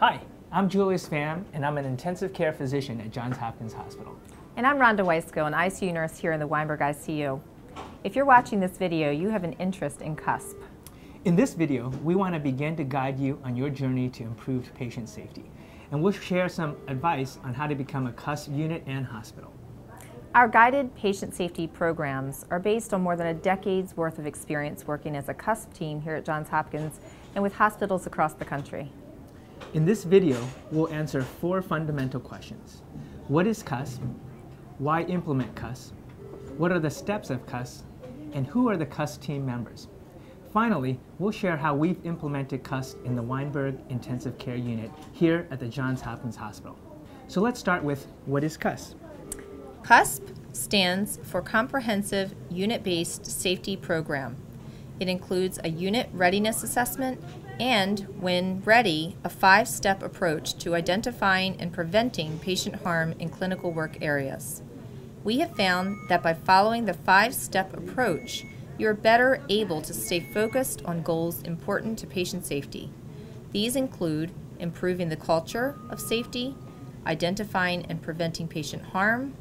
Hi, I'm Julius Pham, and I'm an intensive care physician at Johns Hopkins Hospital. And I'm Rhonda Wyskiel, an ICU nurse here in the Weinberg ICU. If you're watching this video, you have an interest in CUSP. In this video, we want to begin to guide you on your journey to improved patient safety. And we'll share some advice on how to become a CUSP unit and hospital. Our guided patient safety programs are based on more than a decade's worth of experience working as a CUSP team here at Johns Hopkins and with hospitals across the country. In this video, we'll answer four fundamental questions. What is CUSP? Why implement CUSP? What are the steps of CUSP? And who are the CUSP team members? Finally, we'll share how we've implemented CUSP in the Weinberg Intensive Care Unit here at the Johns Hopkins Hospital. So let's start with, what is CUSP? CUSP stands for Comprehensive Unit-Based Safety Program. It includes a unit readiness assessment and, when ready, a five-step approach to identifying and preventing patient harm in clinical work areas. We have found that by following the five-step approach, you're better able to stay focused on goals important to patient safety. These include improving the culture of safety, identifying and preventing patient harm,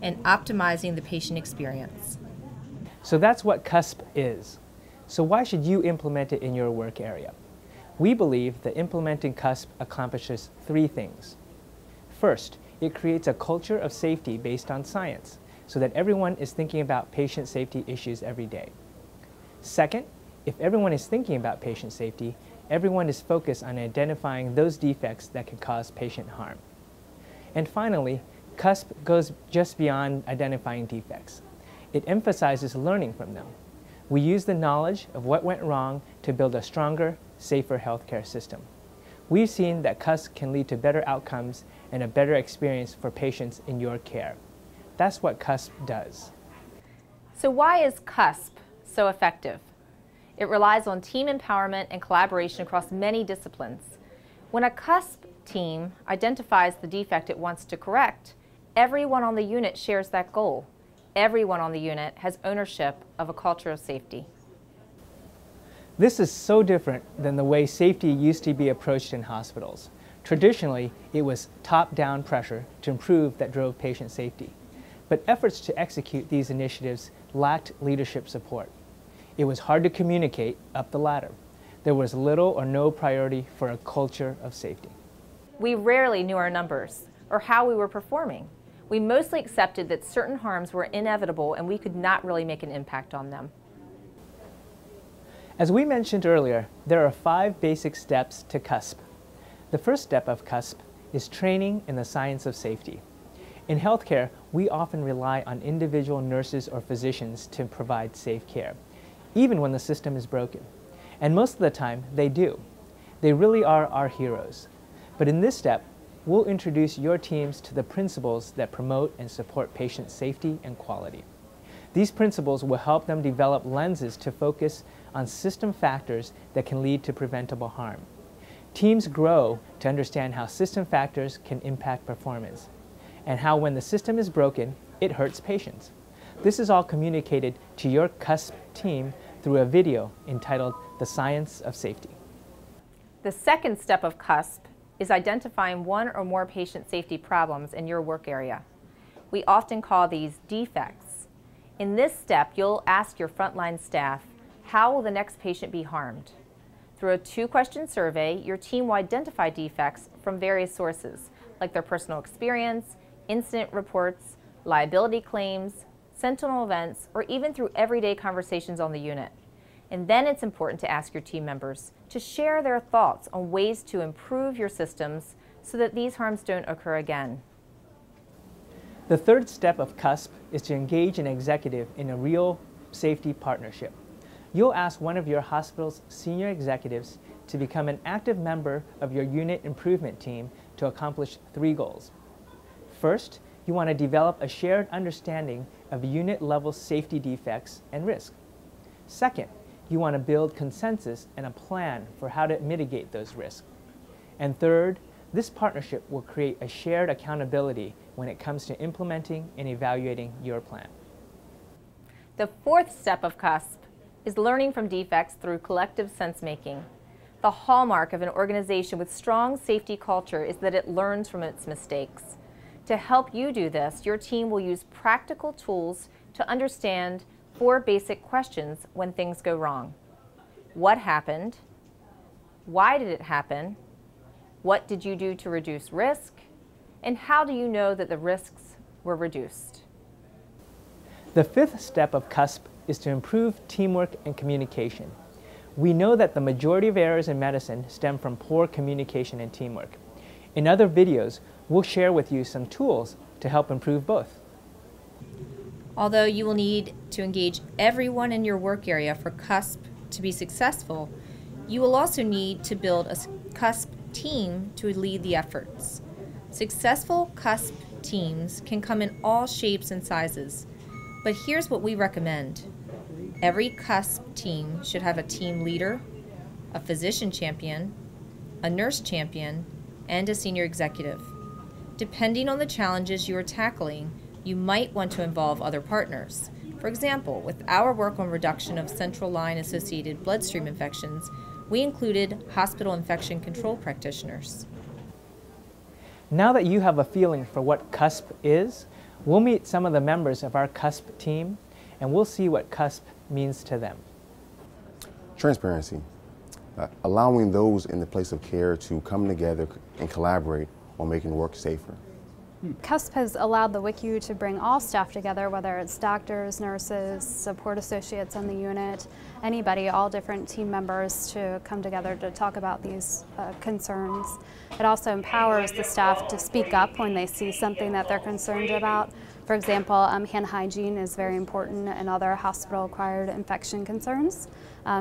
and optimizing the patient experience. So that's what CUSP is. So why should you implement it in your work area? We believe that implementing CUSP accomplishes three things. First, it creates a culture of safety based on science, so that everyone is thinking about patient safety issues every day. Second, if everyone is thinking about patient safety, everyone is focused on identifying those defects that could cause patient harm. And finally, CUSP goes just beyond identifying defects. It emphasizes learning from them. We use the knowledge of what went wrong to build a stronger, safer healthcare system. We've seen that CUSP can lead to better outcomes and a better experience for patients in your care. That's what CUSP does. So why is CUSP so effective? It relies on team empowerment and collaboration across many disciplines. When a CUSP team identifies the defect it wants to correct, everyone on the unit shares that goal. Everyone on the unit has ownership of a culture of safety. This is so different than the way safety used to be approached in hospitals. Traditionally, it was top-down pressure to improve that drove patient safety. But efforts to execute these initiatives lacked leadership support. It was hard to communicate up the ladder. There was little or no priority for a culture of safety. We rarely knew our numbers or how we were performing. We mostly accepted that certain harms were inevitable and we could not really make an impact on them. As we mentioned earlier, there are five basic steps to CUSP. The first step of CUSP is training in the science of safety. In healthcare, we often rely on individual nurses or physicians to provide safe care, even when the system is broken. And most of the time, they do. They really are our heroes. But in this step, we'll introduce your teams to the principles that promote and support patient safety and quality. These principles will help them develop lenses to focus on system factors that can lead to preventable harm. Teams grow to understand how system factors can impact performance, and how when the system is broken, it hurts patients. This is all communicated to your CUSP team through a video entitled The Science of Safety. The second step of CUSP is identifying one or more patient safety problems in your work area. We often call these defects. In this step, you'll ask your frontline staff, how will the next patient be harmed? Through a two-question survey, your team will identify defects from various sources, like their personal experience, incident reports, liability claims, sentinel events, or even through everyday conversations on the unit. And then it's important to ask your team members to share their thoughts on ways to improve your systems so that these harms don't occur again. The third step of CUSP is to engage an executive in a real safety partnership. You'll ask one of your hospital's senior executives to become an active member of your unit improvement team to accomplish three goals. First, you want to develop a shared understanding of unit-level safety defects and risk. Second, you want to build consensus and a plan for how to mitigate those risks. And third, this partnership will create a shared accountability when it comes to implementing and evaluating your plan. The fourth step of CUSP is learning from defects through collective sense-making. The hallmark of an organization with strong safety culture is that it learns from its mistakes. To help you do this, your team will use practical tools to understand 4 basic questions when things go wrong. What happened? Why did it happen? What did you do to reduce risk? And how do you know that the risks were reduced? The 5th step of CUSP is to improve teamwork and communication. We know that the majority of errors in medicine stem from poor communication and teamwork. In other videos, we'll share with you some tools to help improve both. Although you will need to engage everyone in your work area for CUSP to be successful, you will also need to build a CUSP team to lead the efforts. Successful CUSP teams can come in all shapes and sizes, but here's what we recommend. Every CUSP team should have a team leader, a physician champion, a nurse champion, and a senior executive. Depending on the challenges you are tackling, you might want to involve other partners. For example, with our work on reduction of central line-associated bloodstream infections, we included hospital infection control practitioners. Now that you have a feeling for what CUSP is, we'll meet some of the members of our CUSP team, and we'll see what CUSP means to them. Transparency. Allowing those in the place of care to come together and collaborate on making work safer. CUSP has allowed the WICU to bring all staff together, whether it's doctors, nurses, support associates on the unit, anybody, all different team members to come together to talk about these concerns. It also empowers the staff to speak up when they see something that they're concerned about. For example, hand hygiene is very important and other hospital-acquired infection concerns.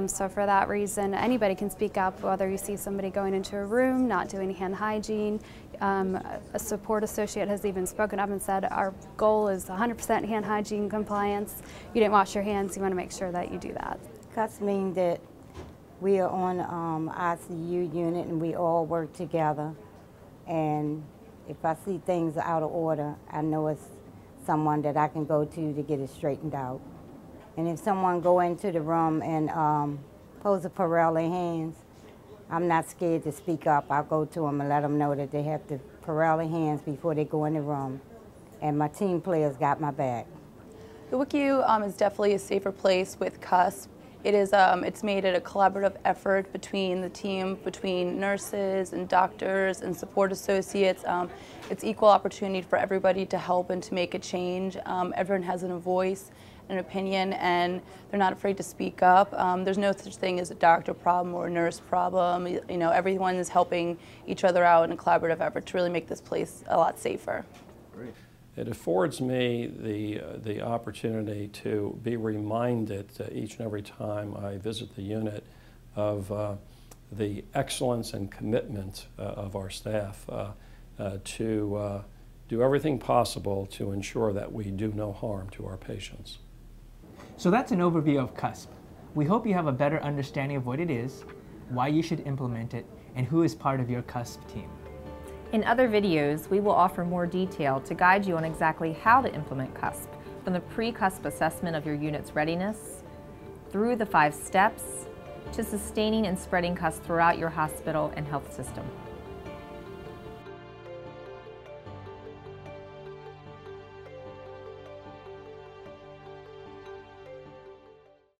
So for that reason, anybody can speak up, whether you see somebody going into a room, not doing hand hygiene. A support associate has even spoken up and said, our goal is 100% hand hygiene compliance. You didn't wash your hands, you want to make sure that you do that. CUSP means that we are on ICU unit and we all work together. And if I see things out of order, I know it's someone that I can go to get it straightened out. And if someone go into the room and pose a Pirelli hands, I'm not scared to speak up. I'll go to them and let them know that they have to Pirelli hands before they go in the room. And my team players got my back. The WICU is definitely a safer place with CUSP. It is, it's made it a collaborative effort between the team, between nurses and doctors and support associates. It's equal opportunity for everybody to help and to make a change. Everyone has a voice, an opinion, and they're not afraid to speak up. There's no such thing as a doctor problem or a nurse problem. You know, everyone is helping each other out in a collaborative effort to really make this place a lot safer. Great. It affords me the opportunity to be reminded each and every time I visit the unit of the excellence and commitment of our staff to do everything possible to ensure that we do no harm to our patients. So that's an overview of CUSP. We hope you have a better understanding of what it is, why you should implement it, and who is part of your CUSP team. In other videos, we will offer more detail to guide you on exactly how to implement CUSP, from the pre-CUSP assessment of your unit's readiness, through the 5 steps, to sustaining and spreading CUSP throughout your hospital and health system.